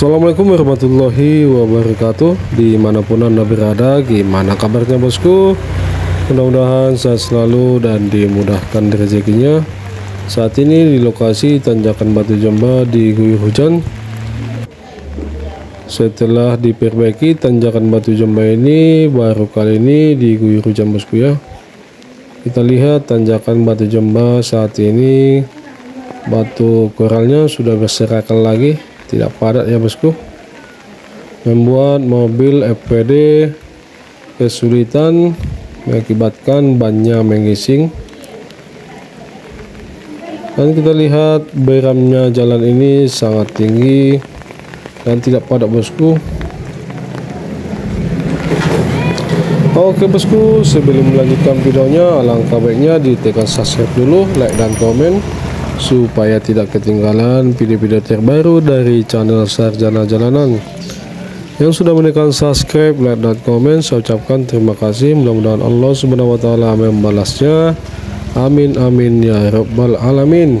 Assalamualaikum warahmatullahi wabarakatuh. Dimanapun Anda berada, gimana kabarnya bosku? Mudah-mudahan sehat selalu dan dimudahkan rezekinya. Saat ini di lokasi tanjakan Batu Jamba diguyur hujan. Setelah diperbaiki tanjakan Batu Jamba ini, baru kali ini diguyur hujan bosku ya. Kita lihat tanjakan Batu Jamba saat ini, batu koralnya sudah berserakan lagi, tidak padat ya bosku, membuat mobil FPD kesulitan mengakibatkan bannya menggising. Dan kita lihat beramnya jalan ini sangat tinggi dan tidak padat bosku. Oke bosku, sebelum melanjutkan videonya, alangkah baiknya ditekan subscribe dulu, like dan komen, supaya tidak ketinggalan video-video terbaru dari channel Sarjana Jalanan. Yang sudah menekan subscribe, like dan komen, saya ucapkan terima kasih. Mudah-mudahan Allah Subhanahu wa taala membalasnya. Amin amin ya rabbal alamin.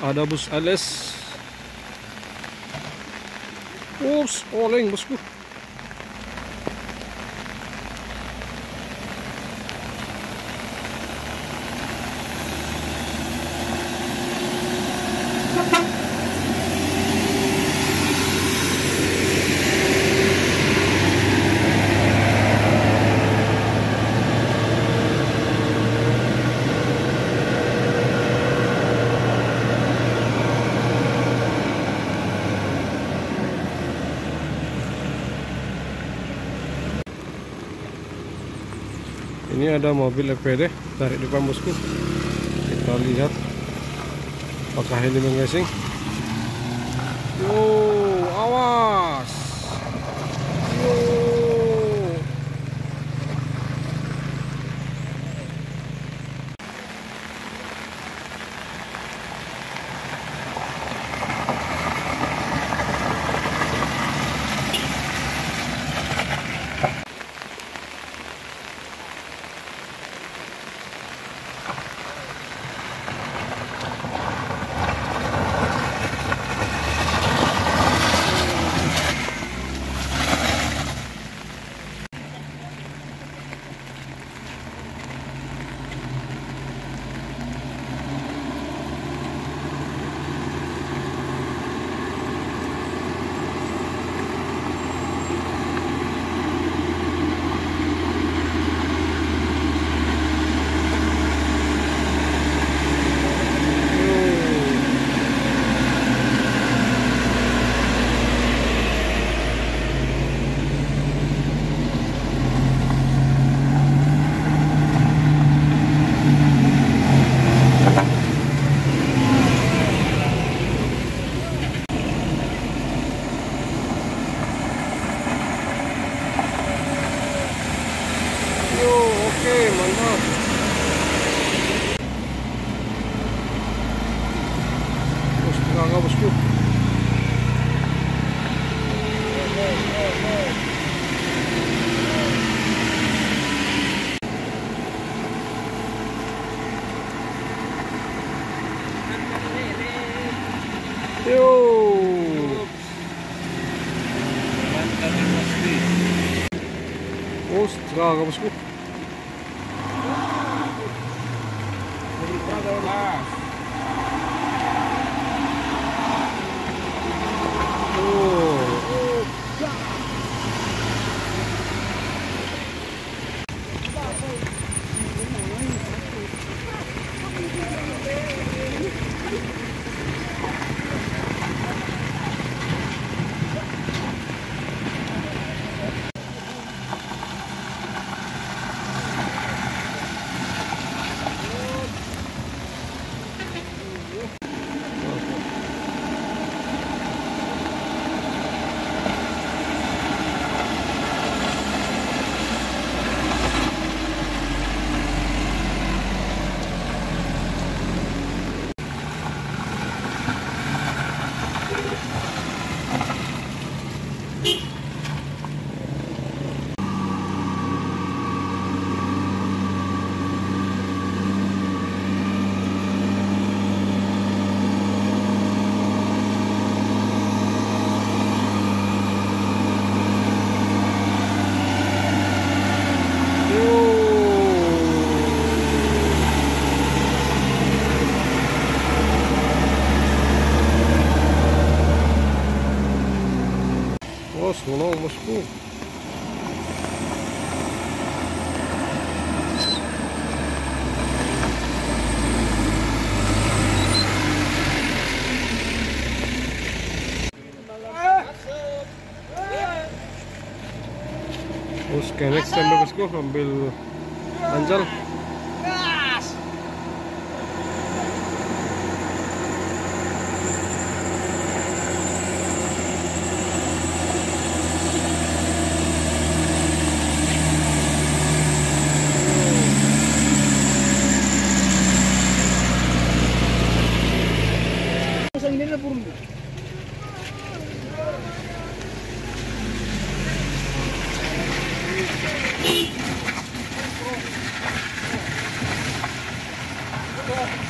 Ada bus ALS. Ups, oleng bosku. Ini ada mobil FPD tarik depan bosku. Kita lihat apakah ini menggesing. Wow, awas. Wow. Ostraga bosku. Tolong bosku. Terus kenek sampai bosku ambil anjal. Thank you.